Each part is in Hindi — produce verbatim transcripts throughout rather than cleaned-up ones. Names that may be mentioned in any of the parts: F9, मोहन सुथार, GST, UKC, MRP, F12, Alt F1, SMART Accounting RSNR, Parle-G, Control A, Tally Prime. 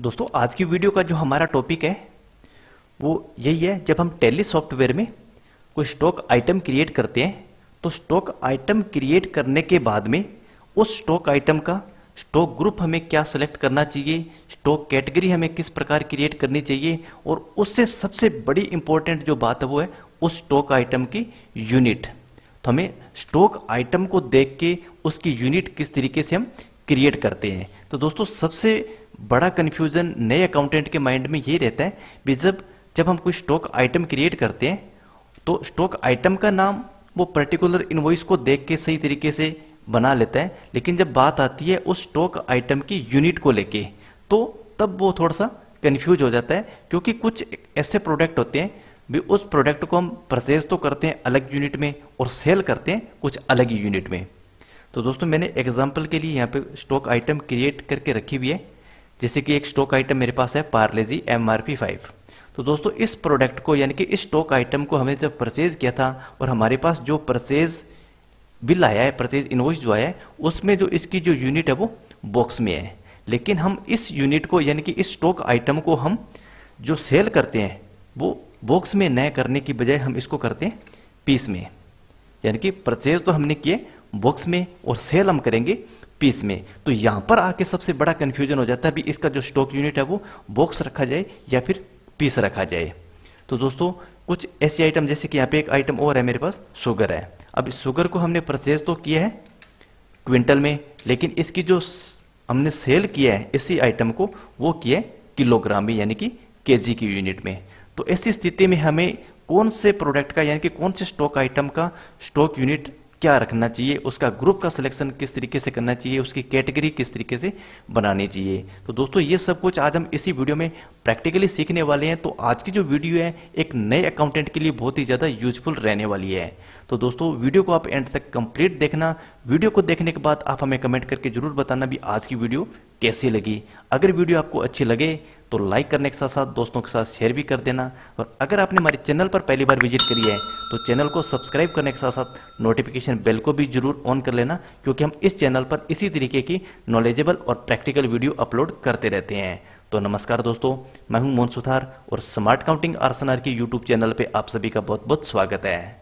दोस्तों आज की वीडियो का जो हमारा टॉपिक है वो यही है, जब हम टैली सॉफ्टवेयर में कोई स्टॉक आइटम क्रिएट करते हैं तो स्टॉक आइटम क्रिएट करने के बाद में उस स्टॉक आइटम का स्टॉक ग्रुप हमें क्या सेलेक्ट करना चाहिए, स्टॉक कैटेगरी हमें किस प्रकार क्रिएट करनी चाहिए, और उससे सबसे बड़ी इंपॉर्टेंट जो बात है वो है उस स्टॉक आइटम की यूनिट। तो हमें स्टॉक आइटम को देख के उसकी यूनिट किस तरीके से हम क्रिएट करते हैं। तो दोस्तों सबसे बड़ा कन्फ्यूजन नए अकाउंटेंट के माइंड में ये रहता है कि जब जब हम कोई स्टॉक आइटम क्रिएट करते हैं तो स्टॉक आइटम का नाम वो पर्टिकुलर इनवॉइस को देख के सही तरीके से बना लेता है, लेकिन जब बात आती है उस स्टॉक आइटम की यूनिट को लेके तो तब वो थोड़ा सा कन्फ्यूज हो जाता है, क्योंकि कुछ ऐसे प्रोडक्ट होते हैं भी उस प्रोडक्ट को हम परचेज तो करते हैं अलग यूनिट में और सेल करते हैं कुछ अलग यूनिट में। तो दोस्तों मैंने एग्जाम्पल के लिए यहाँ पे स्टॉक आइटम क्रिएट करके रखी हुई है, जैसे कि एक स्टॉक आइटम मेरे पास है Parle G M R P five. तो दोस्तों इस प्रोडक्ट को यानी कि इस स्टॉक आइटम को हमें जब परचेज किया था और हमारे पास जो परचेज बिल आया है, परचेज इनवॉइस जो आया है, उसमें जो इसकी जो यूनिट है वो बॉक्स में है, लेकिन हम इस यूनिट को यानी कि इस स्टॉक आइटम को हम जो सेल करते हैं वो बॉक्स में न करने की बजाय हम इसको करते हैं पीस में, यानी कि परचेज तो हमने किए बॉक्स में और सेल हम करेंगे पीस में। तो यहाँ पर आके सबसे बड़ा कन्फ्यूजन हो जाता है भी इसका जो स्टॉक यूनिट है वो बॉक्स रखा जाए या फिर पीस रखा जाए। तो दोस्तों कुछ ऐसी आइटम, जैसे कि यहाँ पे एक आइटम और है मेरे पास, शुगर है। अब इस शुगर को हमने परचेज तो किया है क्विंटल में, लेकिन इसकी जो हमने सेल किया है इसी आइटम को वो किया है किलोग्राम में यानी कि केजी की यूनिट में। तो ऐसी स्थिति में हमें कौन से प्रोडक्ट का यानी कि कौन से स्टॉक आइटम का स्टॉक यूनिट क्या रखना चाहिए, उसका ग्रुप का सिलेक्शन किस तरीके से करना चाहिए, उसकी कैटेगरी किस तरीके से बनानी चाहिए। तो दोस्तों ये सब कुछ आज हम इसी वीडियो में प्रैक्टिकली सीखने वाले हैं। तो आज की जो वीडियो है एक नए अकाउंटेंट के लिए बहुत ही ज़्यादा यूजफुल रहने वाली है। तो दोस्तों वीडियो को आप एंड तक कंप्लीट देखना। वीडियो को देखने के बाद आप हमें कमेंट करके जरूर बताना भी आज की वीडियो कैसी लगी। अगर वीडियो आपको अच्छी लगे तो लाइक करने के साथ साथ दोस्तों के साथ शेयर भी कर देना, और अगर आपने हमारे चैनल पर पहली बार विजिट करी है तो चैनल को सब्सक्राइब करने के साथ साथ नोटिफिकेशन बेल को भी जरूर ऑन कर लेना, क्योंकि हम इस चैनल पर इसी तरीके की नॉलेजेबल और प्रैक्टिकल वीडियो अपलोड करते रहते हैं। तो नमस्कार दोस्तों, मैं हूं मोहन सुथार और smart accounting R S N R के यूट्यूब चैनल पर आप सभी का बहुत बहुत स्वागत है।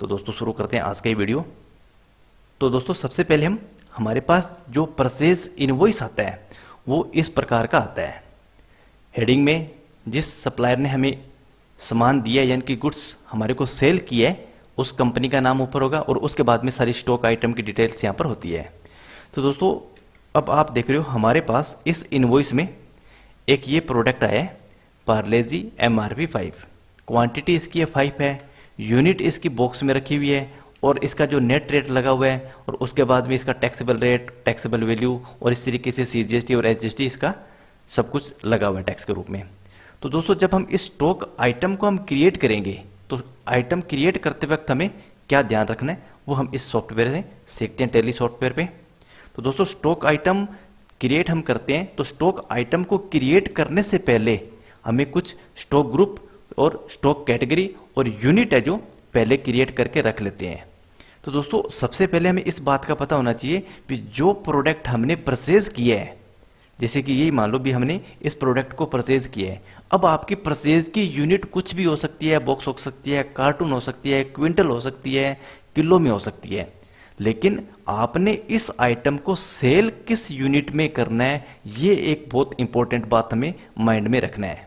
तो दोस्तों शुरू करते हैं आज का ये वीडियो। तो दोस्तों सबसे पहले हम हमारे पास जो परचेज इनवॉइस आता है वो इस प्रकार का आता है। हेडिंग में जिस सप्लायर ने हमें सामान दिया यानी कि गुड्स हमारे को सेल किया है उस कंपनी का नाम ऊपर होगा और उसके बाद में सारी स्टॉक आइटम की डिटेल्स यहाँ पर होती है। तो दोस्तों अब आप देख रहे हो हमारे पास इस इनवॉइस में एक ये प्रोडक्ट आया है Parle G M R P five. Quantity इसकी फाइव है, यूनिट इसकी बॉक्स में रखी हुई है और इसका जो नेट रेट लगा हुआ है और उसके बाद में इसका टैक्सेबल रेट, टैक्सेबल वैल्यू और इस तरीके से सी जी एस टी और एस जी एस टी इसका सब कुछ लगा हुआ है टैक्स के रूप में। तो दोस्तों जब हम इस स्टॉक आइटम को हम क्रिएट करेंगे तो आइटम क्रिएट करते वक्त हमें क्या ध्यान रखना है वो हम इस सॉफ्टवेयर से सीखते हैं, टैली सॉफ्टवेयर पे। तो दोस्तों स्टॉक आइटम क्रिएट हम करते हैं तो स्टॉक आइटम को क्रिएट करने से पहले हमें कुछ स्टॉक ग्रुप और स्टॉक कैटेगरी और यूनिट है जो पहले क्रिएट करके रख लेते हैं। तो दोस्तों सबसे पहले हमें इस बात का पता होना चाहिए कि जो प्रोडक्ट हमने परचेज किया है, जैसे कि यही मान लो भी हमने इस प्रोडक्ट को परचेज किया है। अब आपकी परचेज की यूनिट कुछ भी हो सकती है, बॉक्स हो सकती है, कार्टून हो सकती है, क्विंटल हो सकती है, किलो में हो सकती है, लेकिन आपने इस आइटम को सेल किस यूनिट में करना है ये एक बहुत इंपॉर्टेंट बात हमें माइंड में रखना है।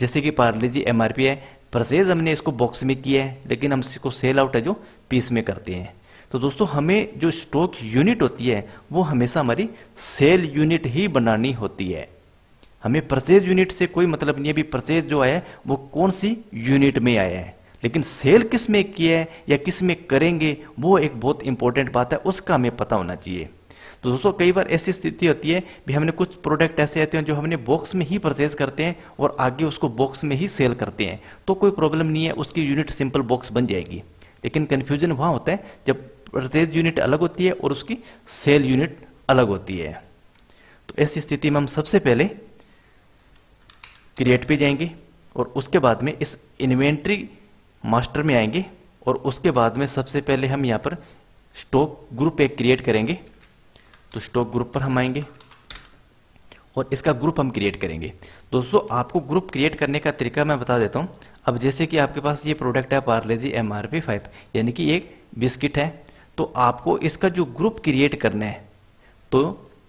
जैसे कि पार्ले-जी एम आर पी है, परचेज हमने इसको बॉक्स में किया है लेकिन हम इसको सेल आउट है जो पीस में करते हैं। तो दोस्तों हमें जो स्टॉक यूनिट होती है वो हमेशा हमारी सेल यूनिट ही बनानी होती है। हमें परचेज यूनिट से कोई मतलब नहीं है भी परचेज जो आया है वो कौन सी यूनिट में आया है, लेकिन सेल किस में किया है या किस में करेंगे वो एक बहुत इंपॉर्टेंट बात है, उसका हमें पता होना चाहिए। तो दोस्तों कई बार ऐसी स्थिति होती है भी हमने कुछ प्रोडक्ट ऐसे आते हैं जो हमने बॉक्स में ही परचेज करते हैं और आगे उसको बॉक्स में ही सेल करते हैं, तो कोई प्रॉब्लम नहीं है, उसकी यूनिट सिंपल बॉक्स बन जाएगी। लेकिन कन्फ्यूजन वहाँ होता है जब परचेज यूनिट अलग होती है और उसकी सेल यूनिट अलग होती है। तो ऐसी स्थिति में हम सबसे पहले क्रिएट पे जाएंगे और उसके बाद में इस इन्वेंट्री मास्टर में आएंगे और उसके बाद में सबसे पहले हम यहाँ पर स्टॉक ग्रुप एक क्रिएट करेंगे। तो स्टॉक ग्रुप पर हम आएंगे और इसका ग्रुप हम क्रिएट करेंगे। दोस्तों आपको ग्रुप क्रिएट करने का तरीका मैं बता देता हूँ। अब जैसे कि आपके पास ये प्रोडक्ट है Parle G M R P five यानी कि एक बिस्किट है, तो आपको इसका जो ग्रुप क्रिएट करना है तो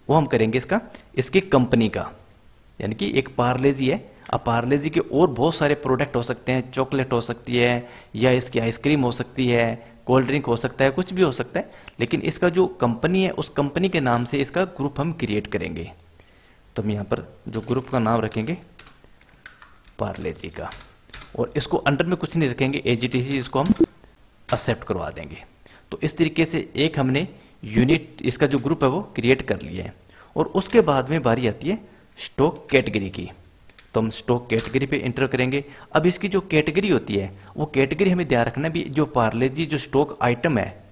वो हम करेंगे इसका इसकी कंपनी का, यानी कि एक पार्ले-जी है। अब पार्ले-जी के और बहुत सारे प्रोडक्ट हो सकते हैं, चॉकलेट हो सकती है या इसकी आइसक्रीम हो सकती है, कोल्ड ड्रिंक हो सकता है, कुछ भी हो सकता है, लेकिन इसका जो कंपनी है उस कंपनी के नाम से इसका ग्रुप हम क्रिएट करेंगे। तो हम यहाँ पर जो ग्रुप का नाम रखेंगे पार्ले-जी का, और इसको अंडर में कुछ नहीं रखेंगे, एजीटीसी इसको हम एक्सेप्ट करवा देंगे। तो इस तरीके से एक हमने यूनिट इसका जो ग्रुप है वो क्रिएट कर लिया है। और उसके बाद में बारी आती है स्टॉक कैटेगरी की, तो हम स्टॉक कैटेगरी पे इंटर करेंगे। अब इसकी जो कैटेगरी होती है वो कैटेगरी हमें ध्यान रखना भी, जो पार्ले-जी जो स्टॉक आइटम है,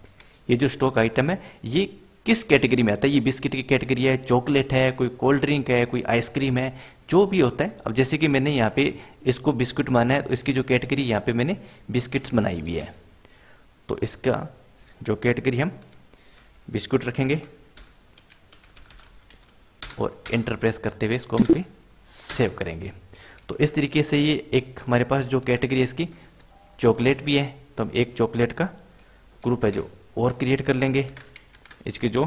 ये जो स्टॉक आइटम है ये किस कैटेगरी में आता है। ये बिस्किट की कैटेगरी है, चॉकलेट है, कोई कोल्ड ड्रिंक है, कोई आइसक्रीम है, जो भी होता है। अब जैसे कि मैंने यहाँ पे इसको बिस्किट माना है तो इसकी जो कैटेगरी यहाँ पे मैंने बिस्किट्स बनाई हुई है, तो इसका जो कैटेगरी हम बिस्किट रखेंगे और एंटर प्रेस करते हुए इसको हम सेव करेंगे। तो इस तरीके से ये एक हमारे पास जो कैटेगरी है इसकी चॉकलेट भी है, तो हम एक चॉकलेट का ग्रुप है जो और क्रिएट कर लेंगे, इसकी जो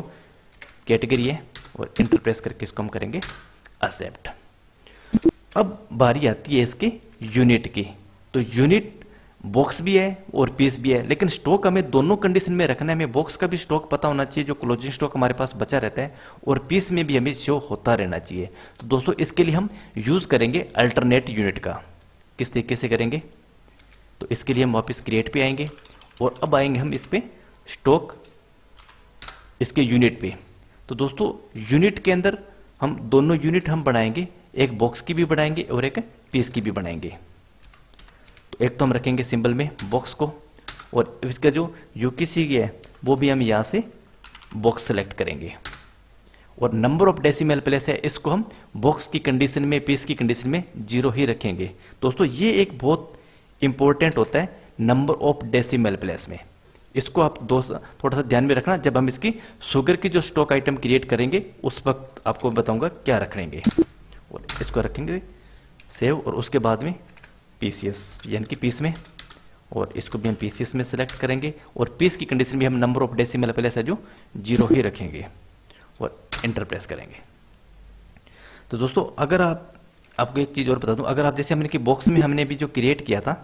कैटेगरी है, और एंटर प्रेस करके इसको हम करेंगे एक्सेप्ट। अब बारी आती है इसके यूनिट की, तो यूनिट बॉक्स भी है और पीस भी है, लेकिन स्टॉक हमें दोनों कंडीशन में रखना है। हमें बॉक्स का भी स्टॉक पता होना चाहिए जो क्लोजिंग स्टॉक हमारे पास बचा रहता है, और पीस में भी हमें शो होता रहना चाहिए। तो दोस्तों इसके लिए हम यूज़ करेंगे अल्टरनेट यूनिट का, किस तरीके से करेंगे। तो इसके लिए हम वापस क्रिएट पे आएंगे और अब आएंगे हम इस पर स्टॉक इसके यूनिट पे। तो दोस्तों यूनिट के अंदर हम दोनों यूनिट हम बनाएंगे, एक बॉक्स की भी बनाएंगे और एक पीस की भी बनाएंगे। तो एक तो हम रखेंगे सिंबल में बॉक्स को, और इसका जो यूकेसी है वो भी हम यहाँ से बॉक्स सेलेक्ट करेंगे, और नंबर ऑफ डेसिमल प्लेस है इसको हम बॉक्स की कंडीशन में पीस की कंडीशन में जीरो ही रखेंगे। दोस्तों ये एक बहुत इंपॉर्टेंट होता है नंबर ऑफ डेसिमल प्लेस में, इसको आप दोस्तों थोड़ा सा ध्यान में रखना। जब हम इसकी शुगर की जो स्टॉक आइटम क्रिएट करेंगे उस वक्त आपको बताऊंगा क्या रखेंगे। और इसको रखेंगे सेव, और उसके बाद में पीसीएस यानी कि पीस में, और इसको भी हम पीसीएस में सेलेक्ट करेंगे, और पीस की कंडीशन भी हम नंबर ऑफ डेसिमल प्लेस है जो जीरो ही रखेंगे, और एंटर प्रेस करेंगे। तो दोस्तों अगर आप आपको एक चीज़ और बता दूं, अगर आप जैसे हमने कि बॉक्स में हमने भी जो क्रिएट किया था,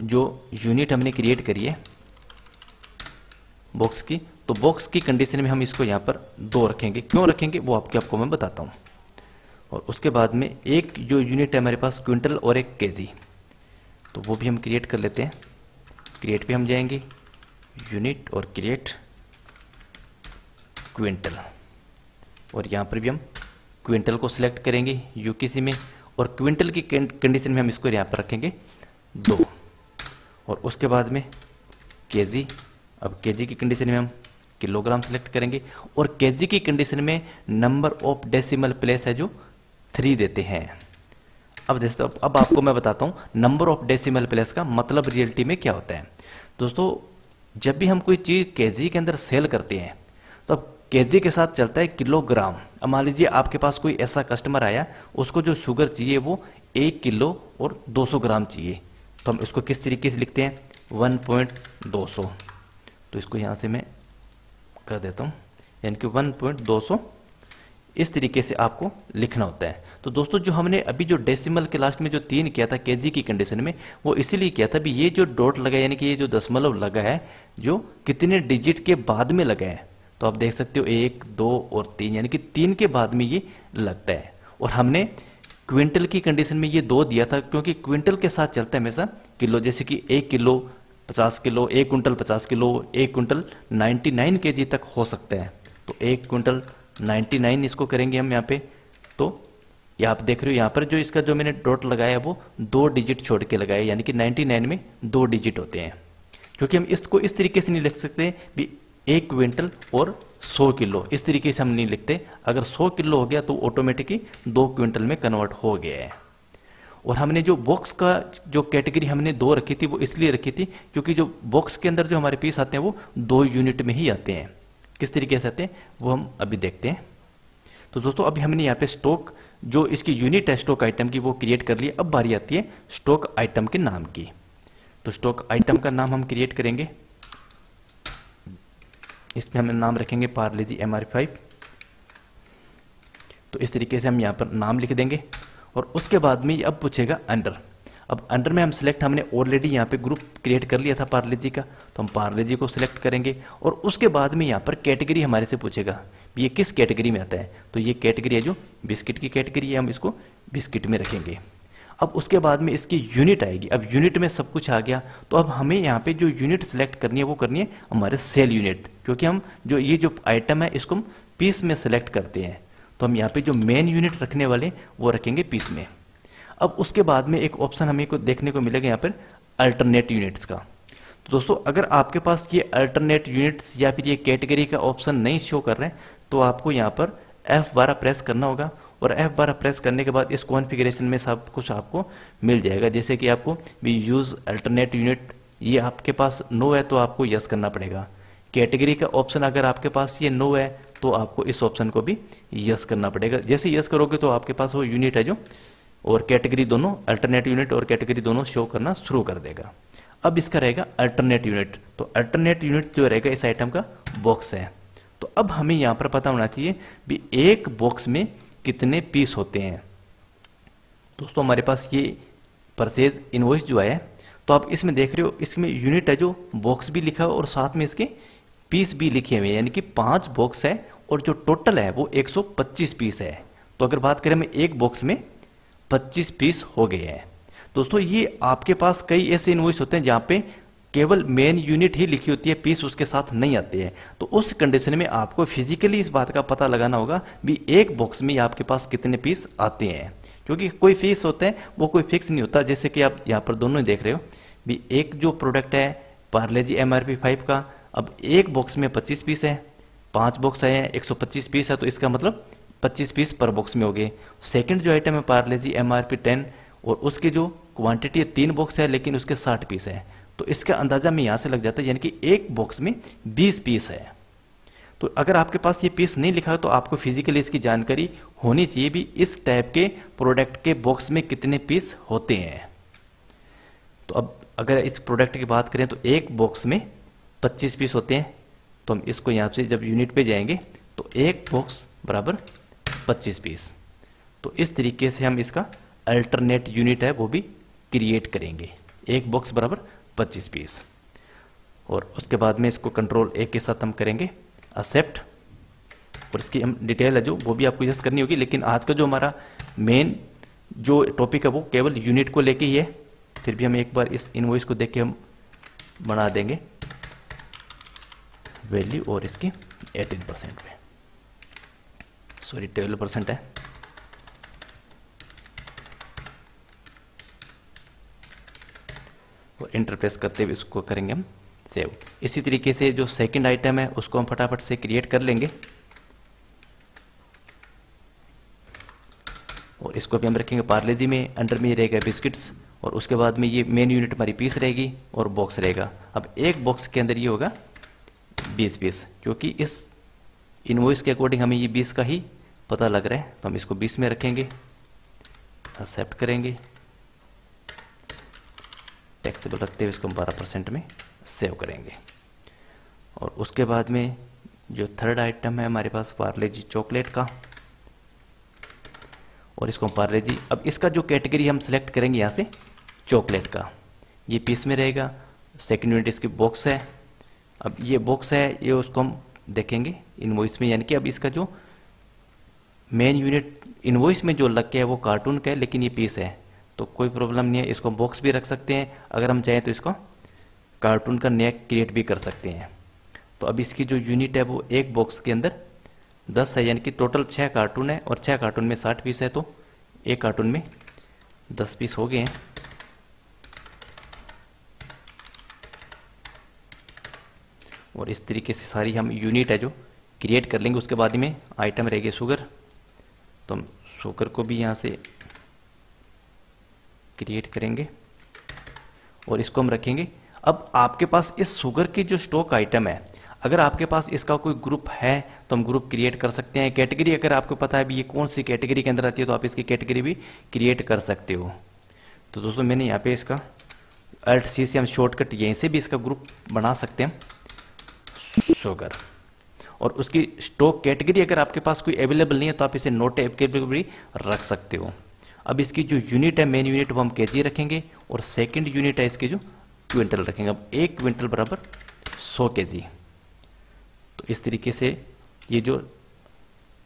जो यूनिट हमने क्रिएट करी है बॉक्स की, तो बॉक्स की कंडीशन में हम इसको यहाँ पर दो रखेंगे। क्यों रखेंगे वो आपके आपको मैं बताता हूँ। और उसके बाद में एक जो यूनिट है हमारे पास क्विंटल और एक केजी, तो वो भी हम क्रिएट कर लेते हैं। क्रिएट पे हम जाएंगे, यूनिट और क्रिएट क्विंटल, और यहाँ पर भी हम क्विंटल को सिलेक्ट करेंगे यूकेसी में, और क्विंटल की कंडीशन में हम इसको यहाँ पर रखेंगे दो, और उसके बाद में केजी, अब केजी की कंडीशन में हम किलोग्राम सेलेक्ट करेंगे, और केजी की कंडीशन में नंबर ऑफ डेसिमल प्लेस है जो थ्री देते हैं। अब दोस्तों अब आपको मैं बताता हूँ नंबर ऑफ डेसिमल प्लेस का मतलब रियलिटी में क्या होता है। दोस्तों जब भी हम कोई चीज़ केजी के अंदर सेल करते हैं तो अब केजी के साथ चलता है किलोग्राम। अब मान लीजिए आपके पास कोई ऐसा कस्टमर आया, उसको जो शुगर चाहिए वो एक किलो और दो सौ ग्राम चाहिए, तो हम इसको किस तरीके से लिखते हैं वन पॉइंट दो सौ। तो इसको यहाँ से मैं कर देता हूँ यानी कि वन पॉइंट दो सौ, इस तरीके से आपको लिखना होता है। तो दोस्तों जो हमने अभी जो डेसिमल के लास्ट में जो तीन किया था केजी की कंडीशन में, वो इसीलिए किया था भी ये जो डॉट लगा है यानी कि ये जो दशमलव लगा है जो कितने डिजिट के बाद में लगा है, तो आप देख सकते हो एक, दो और तीन, यानी कि तीन के बाद में ये लगता है। और हमने क्विंटल की कंडीशन में ये दो दिया था क्योंकि क्विंटल के साथ चलता है हमेशा किलो, जैसे कि एक किलो पचास किलो, एक कुंटल पचास किलो, एक कुंटल निन्यानवे केजी तक हो सकता है। तो एक कुंटल निन्यानवे इसको करेंगे हम यहाँ पे। तो ये आप देख रहे हो यहाँ पर जो इसका जो मैंने डॉट लगाया वो दो डिजिट छोड़ के लगाया, यानी कि निन्यानवे में दो डिजिट होते हैं, क्योंकि हम इसको इस तरीके से नहीं लिख सकते भी एक क्विंटल और सौ किलो, इस तरीके से हम नहीं लिखते। अगर सौ किलो हो गया तो ऑटोमेटिकली दो क्विंटल में कन्वर्ट हो गया है। और हमने जो बॉक्स का जो कैटेगरी हमने दो रखी थी वो इसलिए रखी थी क्योंकि जो बॉक्स के अंदर जो हमारे पीस आते हैं वो दो यूनिट में ही आते हैं। किस तरीके से आते हैं वो हम अभी देखते हैं। तो दोस्तों अभी हमने यहाँ पे स्टॉक जो इसकी यूनिट है स्टॉक आइटम की वो क्रिएट कर ली। अब बारी आती है स्टॉक आइटम के नाम की। तो स्टॉक आइटम का नाम हम क्रिएट करेंगे, इसमें हम नाम रखेंगे Parle G M R P five. तो इस तरीके से हम यहाँ पर नाम लिख देंगे और उसके बाद में अब पूछेगा अंडर। अब अंडर में हम सिलेक्ट हमने ऑलरेडी यहाँ पे ग्रुप क्रिएट कर लिया था पार्ले-जी का, तो हम पार्ले-जी को सिलेक्ट करेंगे और उसके बाद में यहाँ पर कैटेगरी हमारे से पूछेगा ये किस कैटेगरी में आता है। तो ये कैटेगरी है जो बिस्किट की कैटेगरी है, हम इसको बिस्किट में रखेंगे। अब उसके बाद में इसकी यूनिट आएगी। अब यूनिट में सब कुछ आ गया, तो अब हमें यहाँ पे जो यूनिट सेलेक्ट करनी है वो करनी है हमारे सेल यूनिट, क्योंकि हम जो ये जो आइटम है इसको हम पीस में सेलेक्ट करते हैं। तो हम यहाँ पे जो मेन यूनिट रखने वाले वो रखेंगे पीस में। अब उसके बाद में एक ऑप्शन हमें को देखने को मिलेगा यहाँ पर अल्टरनेट यूनिट्स का। तो दोस्तों अगर आपके पास ये अल्टरनेट यूनिट्स या फिर ये कैटेगरी का ऑप्शन नहीं शो कर रहे हैं तो आपको यहाँ पर एफ ट्वेल्व प्रेस करना होगा और एफ ट्वेल्व प्रेस करने के बाद इस कॉन्फ़िगरेशन में सब कुछ आपको मिल जाएगा। जैसे कि आपको वी यूज़ अल्टरनेट यूनिट, ये आपके पास नो है तो आपको यस करना पड़ेगा। कैटेगरी का ऑप्शन अगर आपके पास ये नो है तो आपको इस ऑप्शन को भी यस करना पड़ेगा। जैसे यस करोगे तो आपके पास वो यूनिट है जो और कैटेगरी दोनों अल्टरनेट यूनिट और कैटेगरी दोनों शो करना शुरू कर देगा। अब इसका रहेगा अल्टरनेट यूनिट। तो अल्टरनेट यूनिट जो रहेगा इस आइटम का बॉक्स है। तो अब हमें यहाँ पर पता होना चाहिए भी एक बॉक्स में कितने पीस होते हैं। दोस्तों हमारे पास ये परचेज इनवॉइस जो आया तो आप इसमें देख रहे हो इसमें यूनिट है जो बॉक्स भी लिखा हो और साथ में इसके पीस भी लिखे हुए हैं, यानी कि पांच बॉक्स है और जो टोटल है वो एक सौ पच्चीस पीस है। तो अगर बात करें हमें एक बॉक्स में पच्चीस पीस हो गए हैं। दोस्तों ये आपके पास कई ऐसे इनवॉइस होते हैं जहाँ पे केवल मेन यूनिट ही लिखी होती है, पीस उसके साथ नहीं आते हैं। तो उस कंडीशन में आपको फिजिकली इस बात का पता लगाना होगा भी एक बॉक्स में आपके पास कितने पीस आते हैं, क्योंकि कोई फीस होते हैं वो कोई फिक्स नहीं होता। जैसे कि आप यहाँ पर दोनों देख रहे हो भी एक जो प्रोडक्ट है Parle G M R P five का, अब एक बॉक्स में पच्चीस पीस है, पांच बॉक्स आए हैं, एक सौ पच्चीस पीस है, तो इसका मतलब पच्चीस पीस पर बॉक्स में हो गए। सेकंड जो आइटम है Parle G M R P ten और उसकी जो क्वांटिटी है तीन बॉक्स है लेकिन उसके साठ पीस है, तो इसका अंदाजा मैं यहाँ से लग जाता है यानी कि एक बॉक्स में बीस पीस है। तो अगर आपके पास ये पीस नहीं लिखा तो आपको फिजिकली इसकी जानकारी होनी चाहिए भी इस टाइप के प्रोडक्ट के बॉक्स में कितने पीस होते हैं। तो अब अगर इस प्रोडक्ट की बात करें तो एक बॉक्स में पच्चीस पीस होते हैं, तो हम इसको यहाँ से जब यूनिट पे जाएंगे तो एक बॉक्स बराबर पच्चीस पीस। तो इस तरीके से हम इसका अल्टरनेट यूनिट है वो भी क्रिएट करेंगे, एक बॉक्स बराबर पच्चीस पीस। और उसके बाद में इसको कंट्रोल ए के साथ हम करेंगे एक्सेप्ट और इसकी हम डिटेल है जो वो भी आपको यस करनी होगी। लेकिन आज का जो हमारा मेन जो टॉपिक है वो केवल यूनिट को लेके ही है, फिर भी हम एक बार इस इनवॉइस को देख के हम बना देंगे वैल्यू और इसकी अठारह परसेंट पे सॉरी बारह परसेंट है। और इंटरप्रेस करते हुए इसको करेंगे हम सेव। इसी तरीके से जो सेकंड आइटम है उसको हम फटाफट से क्रिएट कर लेंगे और इसको भी हम रखेंगे पार्ले-जी में। अंडर में रहेगा बिस्किट्स और उसके बाद में ये मेन यूनिट हमारी पीस रहेगी और बॉक्स रहेगा। अब एक बॉक्स के अंदर ये होगा बीस पीस, क्योंकि इस इनवॉइस के अकॉर्डिंग हमें ये बीस का ही पता लग रहा है, तो हम इसको बीस में रखेंगे, एक्सेप्ट करेंगे, टैक्सेबल रखते हुए इसको हम बारह परसेंट में सेव करेंगे। और उसके बाद में जो थर्ड आइटम है हमारे पास पार्ले-जी चॉकलेट का और इसको हम पार्ले-जी अब इसका जो कैटेगरी हम सेलेक्ट करेंगे यहाँ से चॉकलेट का, ये पीस में रहेगा। सेकेंड यूनिट इसकी बॉक्स है, अब ये बॉक्स है ये उसको हम देखेंगे इनवॉइस में, यानी कि अब इसका जो मेन यूनिट इनवॉइस में जो लग गया है वो कार्टून का है लेकिन ये पीस है, तो कोई प्रॉब्लम नहीं है, इसको बॉक्स भी रख सकते हैं। अगर हम चाहें तो इसको कार्टून का नया क्रिएट भी कर सकते हैं। तो अब इसकी जो यूनिट है वो एक बॉक्स के अंदर दस है, यानी कि टोटल छः कार्टून है और छः कार्टून में साठ पीस है, तो एक कार्टून में दस पीस हो गए हैं। और इस तरीके से सारी हम यूनिट है जो क्रिएट कर लेंगे। उसके बाद में आइटम रहेगी शुगर, तो हम शुगर को भी यहाँ से क्रिएट करेंगे और इसको हम रखेंगे। अब आपके पास इस शुगर की जो स्टॉक आइटम है अगर आपके पास इसका कोई ग्रुप है तो हम ग्रुप क्रिएट कर सकते हैं। कैटेगरी अगर आपको पता है भी ये कौन सी कैटेगरी के अंदर आती है तो आप इसकी कैटेगरी भी क्रिएट कर सकते हो। तो दोस्तों मैंने यहाँ पे इसका अल्ट सी से हम शॉर्टकट यहीं से भी इसका ग्रुप बना सकते हैं शोकर। और उसकी स्टॉक कैटेगरी अगर आपके पास कोई अवेलेबल नहीं है तो आप इसे नोट एप्लीकेबल भी रख सकते हो। अब इसकी जो यूनिट है मेन यूनिट वो हम केजी रखेंगे और सेकंड यूनिट है इसके जो क्विंटल रखेंगे। अब एक क्विंटल बराबर सौ केजी। तो इस तरीके से ये जो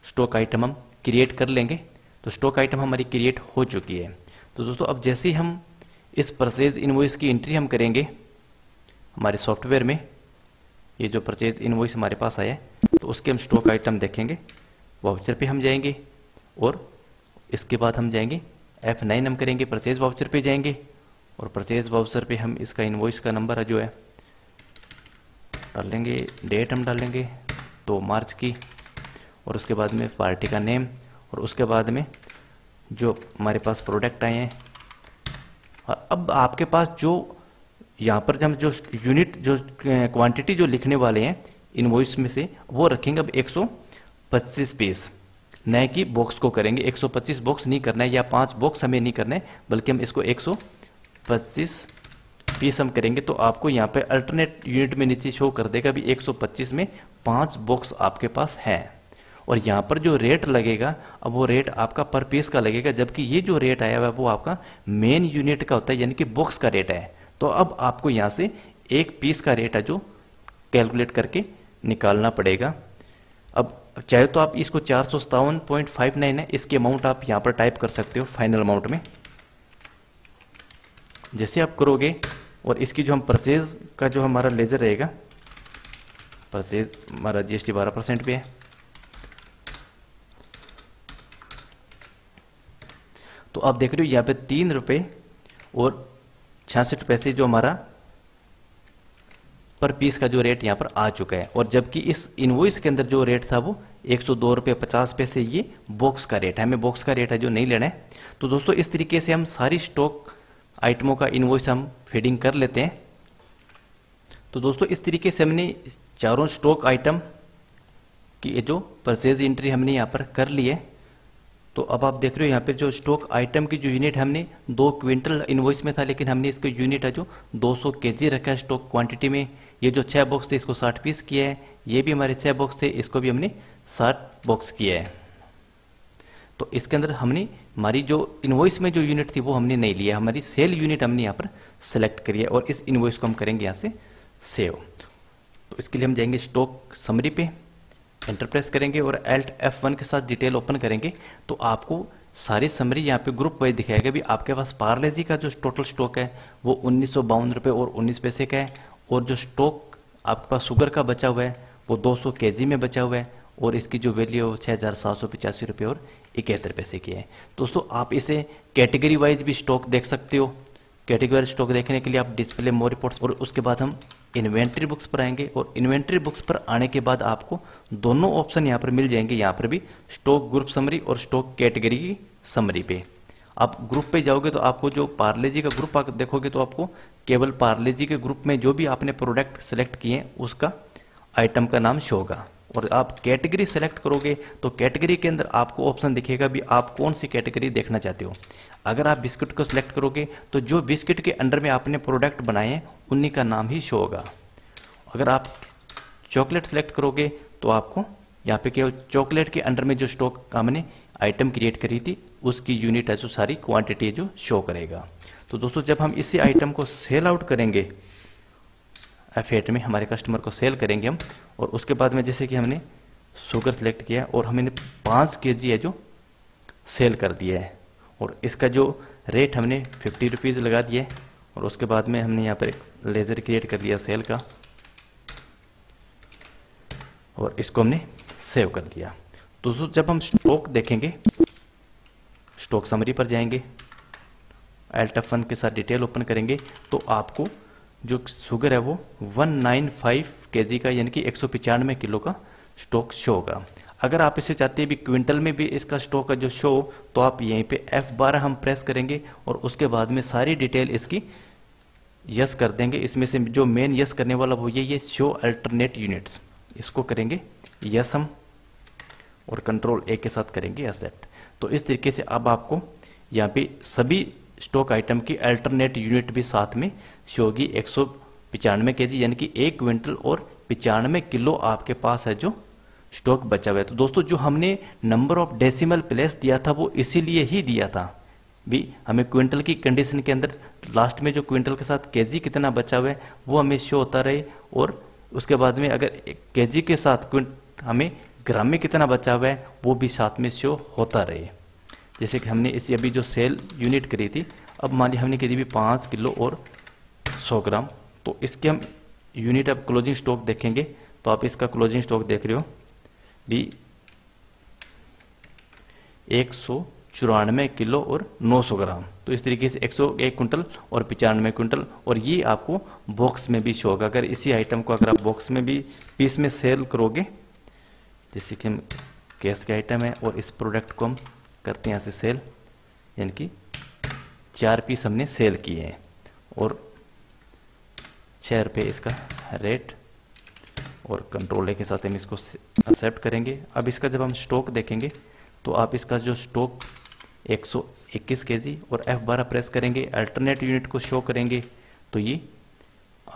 स्टॉक आइटम हम क्रिएट कर लेंगे। तो स्टॉक आइटम हमारी क्रिएट हो चुकी है। तो दोस्तों अब जैसे ही हम इस परचेज इनवॉइस की एंट्री हम करेंगे हमारे सॉफ्टवेयर में, ये जो परचेज इनवॉइस हमारे पास आया है तो उसके हम स्टॉक आइटम देखेंगे, वाउचर पे हम जाएंगे और इसके बाद हम जाएंगे एफ नाइन हम करेंगे, परचेज वाउचर पे जाएंगे और परचेज वाउचर पे हम इसका इनवॉइस का नंबर जो है डालेंगे, डेट हम डालेंगे दो मार्च की और उसके बाद में पार्टी का नेम और उसके बाद में जो हमारे पास प्रोडक्ट आए हैं। और अब आपके पास जो यहाँ पर हम जो यूनिट जो क्वांटिटी जो लिखने वाले हैं इनवॉइस में से वो रखेंगे अब एक सौ पच्चीस पीस, न कि बॉक्स को करेंगे। एक सौ पच्चीस बॉक्स नहीं करना है या पांच बॉक्स हमें नहीं करना है बल्कि हम इसको एक सौ पच्चीस पीस हम करेंगे। तो आपको यहाँ पे अल्टरनेट यूनिट में नीचे शो कर देगा अभी एक सौ पच्चीस में पांच बॉक्स आपके पास हैं। और यहाँ पर जो रेट लगेगा अब वो रेट आपका पर पीस का लगेगा, जबकि ये जो रेट आया हुआ है वो आपका मेन यूनिट का होता है यानी कि बॉक्स का रेट है। तो अब आपको यहाँ से एक पीस का रेट है जो कैलकुलेट करके निकालना पड़ेगा। अब चाहे तो आप इसको चार सौ सत्तावन पॉइंट फाइव नाइन है इसके अमाउंट आप यहाँ पर टाइप कर सकते हो फाइनल अमाउंट में। जैसे आप करोगे और इसकी जो हम परचेज का जो हमारा लेजर रहेगा, परचेज हमारा जीएसटी बारह परसेंट पे है। तो आप देख रहे हो यहाँ पे तीन रुपये और छियासठ पैसे जो हमारा पर पीस का जो रेट यहाँ पर आ चुका है। और जबकि इस इनवॉइस के अंदर जो रेट था वो एक सौ दो रुपये पचास पैसे ये बॉक्स का रेट है, हमें बॉक्स का रेट है जो नहीं लेना है। तो दोस्तों इस तरीके से हम सारी स्टॉक आइटमों का इनवॉइस हम फीडिंग कर लेते हैं। तो दोस्तों इस तरीके से हमने चारों स्टॉक आइटम की ये जो परचेज एंट्री हमने यहाँ पर कर ली है। तो अब आप देख रहे हो यहाँ पर जो स्टॉक आइटम की जो यूनिट हमने दो क्विंटल इनवॉइस में था लेकिन हमने इसको यूनिट है जो दो सौ केजी रखा है स्टॉक क्वांटिटी में। ये जो छः बॉक्स थे इसको साठ पीस किया है, ये भी हमारे छः बॉक्स थे इसको भी हमने साठ बॉक्स किया है। तो इसके अंदर हमने हमारी जो इनवॉइस में जो यूनिट थी वो हमने नहीं लिया, हमारी सेल यूनिट हमने यहाँ पर सेलेक्ट करी है और इस इनवॉइस को हम करेंगे यहाँ से सेव। तो इसके लिए हम जाएंगे स्टॉक समरी पे, एंटर प्रेस करेंगे और एल्ट एफ वन के साथ डिटेल ओपन करेंगे। तो आपको सारी समरी यहाँ पे ग्रुप वाइज दिखाएगा भी। आपके पास पार्ले-जी का जो टोटल स्टॉक है वो उन्नीस सौ बावन रुपये और उन्नीस पैसे का है और जो स्टॉक आपके पास शुगर का बचा हुआ है वो दो सौ केजी में बचा हुआ है और इसकी जो वैल्यू है छः हज़ार सात सौ पचासी रुपये और इकहत्तर पैसे की है। दोस्तों आप इसे कैटेगरी वाइज भी स्टॉक देख सकते हो। कैटेगरी वाइज स्टॉक देखने के लिए आप डिस्प्ले मोर रिपोर्ट्स और उसके बाद हम इन्वेंट्री बुक्स पर आएंगे और इन्वेंट्री बुक्स पर आने के बाद आपको दोनों ऑप्शन यहाँ पर मिल जाएंगे, यहाँ पर भी स्टॉक ग्रुप समरी और स्टॉक कैटेगरी की समरी पे। आप ग्रुप पे जाओगे तो आपको जो पार्ले-जी का ग्रुप आप देखोगे तो आपको केवल पार्ले-जी के ग्रुप में जो भी आपने प्रोडक्ट सेलेक्ट किए हैं उसका आइटम का नाम शो होगा। और आप कैटेगरी सेलेक्ट करोगे तो कैटेगरी के अंदर आपको ऑप्शन दिखेगा भी आप कौन सी कैटेगरी देखना चाहते हो। अगर आप बिस्किट को सिलेक्ट करोगे तो जो बिस्किट के अंडर में आपने प्रोडक्ट बनाए हैं उन्हीं का नाम ही शो होगा। अगर आप चॉकलेट सेलेक्ट करोगे तो आपको यहाँ पे केवल चॉकलेट के अंडर में जो स्टॉक हमने आइटम क्रिएट करी थी उसकी यूनिट है जो सारी क्वांटिटी है जो शो करेगा। तो दोस्तों जब हम इसी आइटम को सेल आउट करेंगे एफ एट में हमारे कस्टमर को सेल करेंगे हम और उसके बाद में जैसे कि हमने शुगर सेलेक्ट किया और हमने पाँच के जी है जो सेल कर दिया है और इसका जो रेट हमने फिफ्टी रुपीज़ लगा दिया है और उसके बाद में हमने यहाँ पर एक लेज़र क्रिएट कर दिया सेल का और इसको हमने सेव कर दिया। दोस्तों जब हम स्टॉक देखेंगे स्टॉक समरी पर जाएंगे, एल्ट एफ वन के साथ डिटेल ओपन करेंगे तो आपको जो शुगर है वो एक सौ पचानवे केजी का यानी कि एक सौ पचानवे किलो का स्टॉक शो होगा। अगर आप इसे चाहते हैं भी क्विंटल में भी इसका स्टॉक का जो शो तो आप यहीं पे एफ बारह हम प्रेस करेंगे और उसके बाद में सारी डिटेल इसकी यस कर देंगे। इसमें से जो मेन यस करने वाला वो ये ये शो अल्टरनेट यूनिट्स, इसको करेंगे यस हम और कंट्रोल ए के साथ करेंगे एसेट। तो इस तरीके से अब आपको यहाँ पे सभी स्टॉक आइटम की अल्टरनेट यूनिट भी साथ में शो होगी एक सौ पचानवे के जी, यानी कि एक क्विंटल और पचानवे किलो आपके पास है जो स्टॉक बचा हुआ है। तो दोस्तों जो हमने नंबर ऑफ डेसिमल प्लेस दिया था वो इसीलिए ही दिया था भी, हमें क्विंटल की कंडीशन के अंदर लास्ट में जो क्विंटल के साथ केजी कितना बचा हुआ है वो हमें शो होता रहे, और उसके बाद में अगर केजी के साथ हमें ग्राम में कितना बचा हुआ है वो भी साथ में शो होता रहे। जैसे कि हमने इसी अभी जो सेल यूनिट करी थी, अब मान लिया हमने करी भी पाँच किलो और सौ ग्राम, तो इसके हम यूनिट अब क्लोजिंग स्टॉक देखेंगे। तो आप इसका क्लोजिंग स्टॉक देख रहे हो भी एक सौ चौरानवे किलो और नौ सौ ग्राम। तो इस तरीके से एक सौ एक कुंटल और पचानवे कुंटल, और ये आपको बॉक्स में भी शो होगा। अगर इसी आइटम को अगर आप बॉक्स में भी पीस में सेल करोगे, जैसे कि हम कैश के आइटम है और इस प्रोडक्ट को हम करते हैं यहाँ से सेल, यानी कि चार पीस हमने सेल किए हैं और छः रुपये इसका रेट, और कंट्रोल के साथ हम इसको एक्सेप्ट करेंगे। अब इसका जब हम स्टॉक देखेंगे तो आप इसका जो स्टॉक एक सौ इक्कीस केजी और एफ बारह प्रेस करेंगे, अल्टरनेट यूनिट को शो करेंगे, तो ये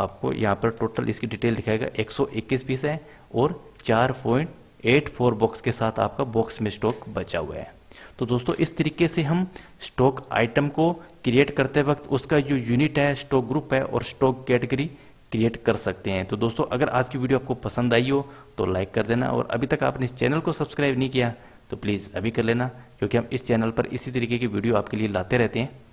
आपको यहाँ पर टोटल इसकी डिटेल दिखाएगा एक सौ इक्कीस पीस है और चार पॉइंट आठ चार बॉक्स के साथ आपका बॉक्स में स्टॉक बचा हुआ है। तो दोस्तों इस तरीके से हम स्टॉक आइटम को क्रिएट करते वक्त उसका जो यूनिट है, स्टॉक ग्रुप है और स्टॉक कैटेगरी क्रिएट कर सकते हैं। तो दोस्तों अगर आज की वीडियो आपको पसंद आई हो तो लाइक कर देना, और अभी तक आपने इस चैनल को सब्सक्राइब नहीं किया तो प्लीज़ अभी कर लेना, क्योंकि हम इस चैनल पर इसी तरीके की वीडियो आपके लिए लाते रहते हैं।